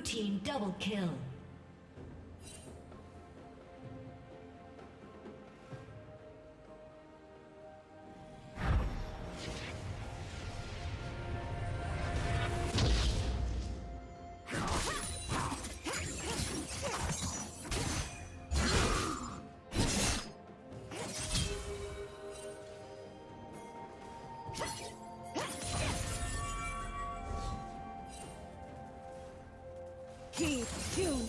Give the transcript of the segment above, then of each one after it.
Blue team double kill. Tune.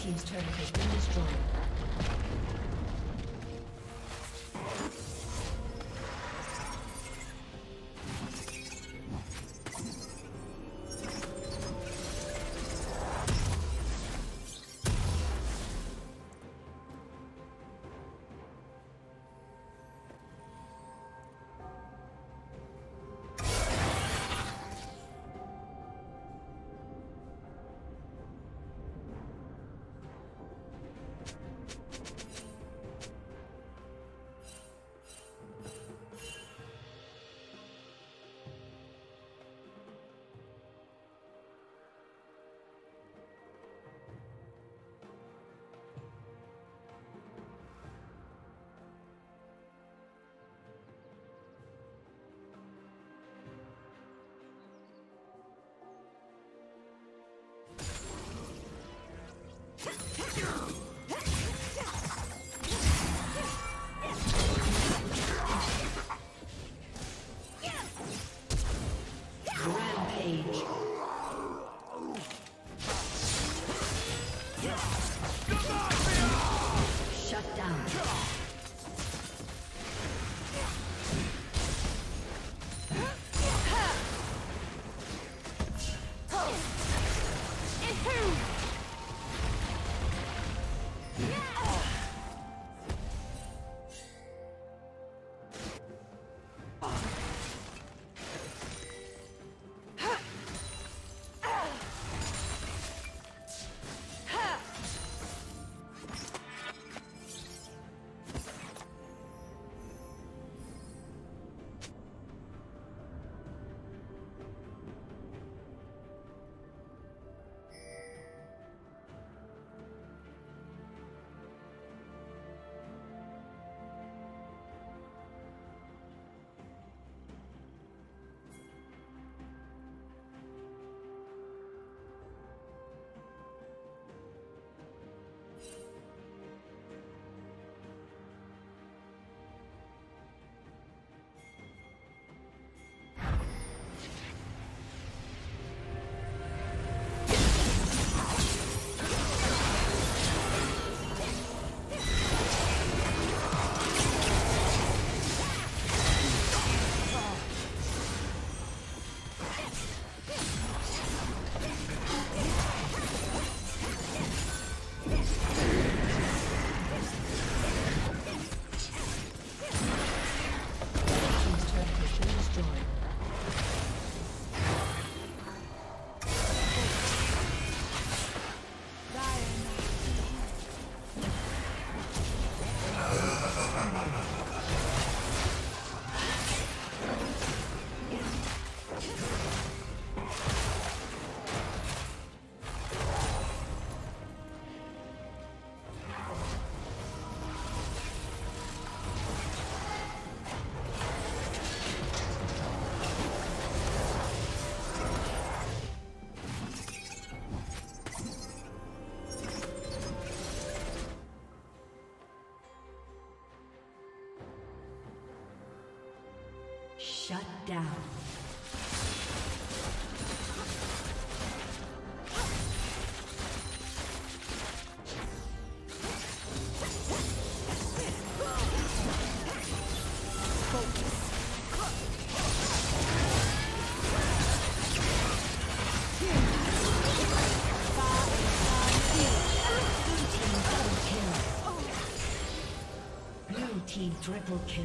Team's turret has been destroyed. Shut down. Triple kill.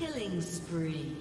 Killing spree.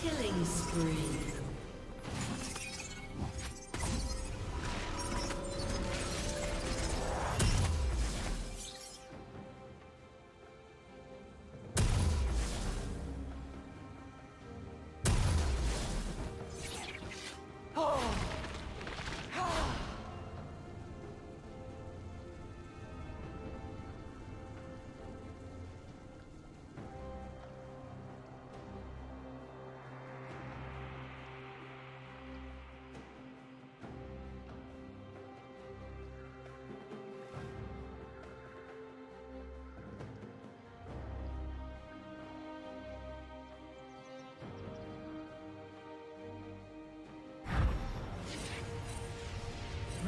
Killing spree.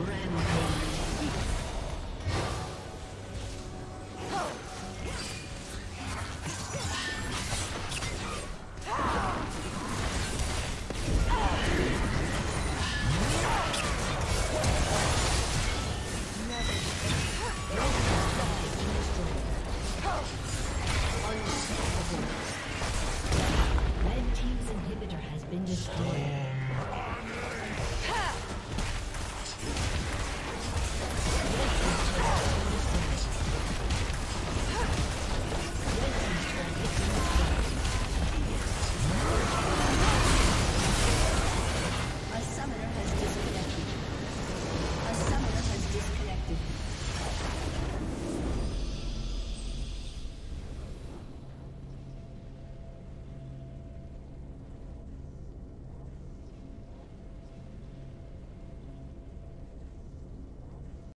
Rampage. Red team's inhibitor has been destroyed.